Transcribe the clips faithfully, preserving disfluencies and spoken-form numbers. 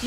Do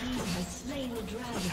team has slain the dragon.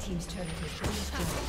Team's turn to finish.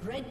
Red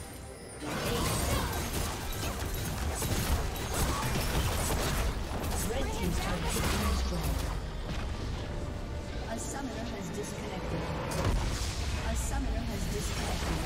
A summoner has disconnected. A summoner has disconnected.